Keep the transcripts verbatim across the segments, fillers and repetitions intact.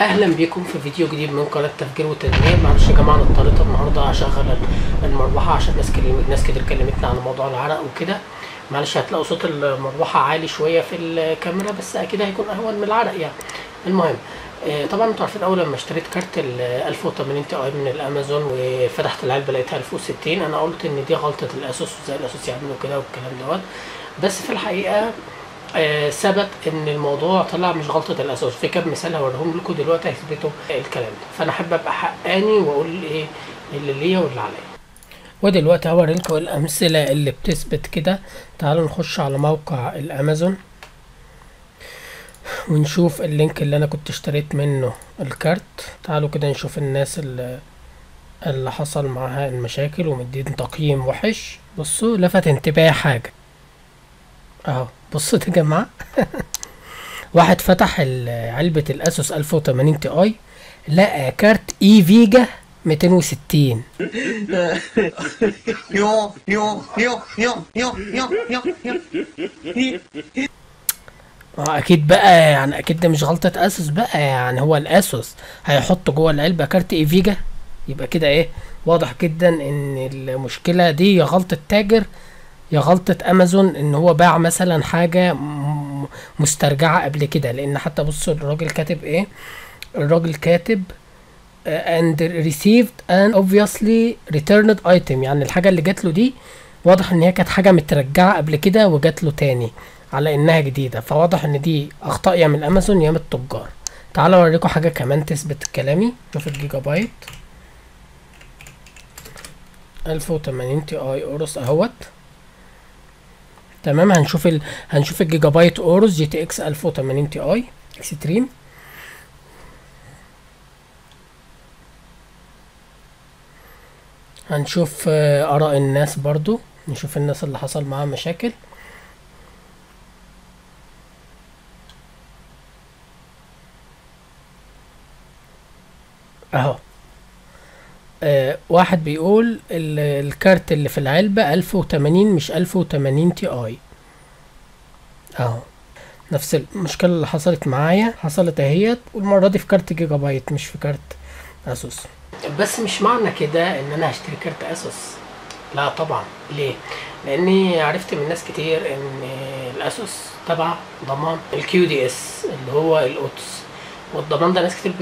اهلا بكم في فيديو جديد من قناه تفجير وتدمير. معلش يا جماعه انا اضطريت النهارده هشغل المروحه عشان ناس ناس كتير كلمتني عن موضوع العرق وكده. معلش هتلاقوا صوت المروحه عالي شويه في الكاميرا بس اكيد هيكون اهون من العرق يعني. المهم طبعا انتوا عارفين اول لما اشتريت كارت ال ألف وثمانين تي اي من الامازون وفتحت العلبه لقيتها ألف وستين، انا قلت ان دي غلطه الاسوس وزي الاسوس يعملوا كده والكلام دوت، بس في الحقيقه آه ثبت ان الموضوع طلع مش غلطه الاسوس. في كام مثال هوريهم لكم دلوقتي هيثبتوا الكلام ده، فانا حابب ابقى حقاني واقول ايه اللي ليا واللي عليا. ودلوقتي هوري لكم الامثله اللي بتثبت كده. تعالوا نخش على موقع الامازون ونشوف اللينك اللي انا كنت اشتريت منه الكارت. تعالوا كده نشوف الناس اللي, اللي حصل معاها المشاكل ومدين تقييم وحش. بصوا لفت انتباهي حاجه اهو، بصوا يا جماعه واحد فتح علبه الاسوس ألف وثمانين تي اي لقى كارت ايفيجا مئتين وستين. يو يو يو يو يو يو يو اكيد بقى يعني، اكيد ده مش غلطه اسوس بقى يعني. هو الاسوس هيحط جوه العلبه كارت ايفيجا؟ يبقى كده ايه، واضح جدا ان المشكله دي يا غلطه تاجر يا غلطه امازون، ان هو باع مثلا حاجه مسترجعه قبل كده. لان حتى بصوا الراجل كاتب ايه، الراجل كاتب اند ريسيفد اند اوبفيسلي ريتيرند ايتم، يعني الحاجه اللي جات له دي واضح ان هي كانت حاجه مترجعه قبل كده وجات له تاني على انها جديده. فواضح ان دي اخطاء يا من امازون يا من التجار. تعالوا اوريكم حاجه كمان تثبت كلامي. شوف الجيجا بايت ألف وثمانين تي اي اورس اهوت، تمام. هنشوف ال... هنشوف الجيجا بايت اورس جي تي اكس ألف وثمانين تي اي اكستريم. هنشوف اراء الناس برضو، نشوف الناس اللي حصل معاها مشاكل. اهو آه واحد بيقول الكارت اللي في العلبة ألف وثمانين مش ألف وثمانين تي اي. اهو نفس المشكلة اللي حصلت معايا حصلت اهيت، والمرة دي في كارت جيجا بايت مش في كارت اسوس. بس مش معنى كده ان انا هشتري كارت اسوس، لا طبعا. ليه؟ لاني عرفت من ناس كتير ان الاسوس تبع ضمان الكيو دي اس اللي هو القدس، والضمان ده ناس كتير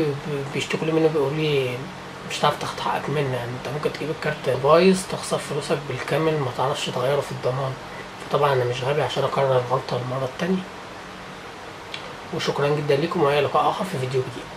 بيشتكوا لي منه، بيقولوا لي مش هتعرف تاخد حقك منه، يعني انت ممكن تجيب الكارت بايظ تخسر فلوسك بالكامل ما تعرفش تغيره في الضمان. فطبعا انا مش غبي عشان اكرر الغلطه المره التانيه. وشكرا جدا ليكم، وإلى لقاء اخر في فيديو جديد.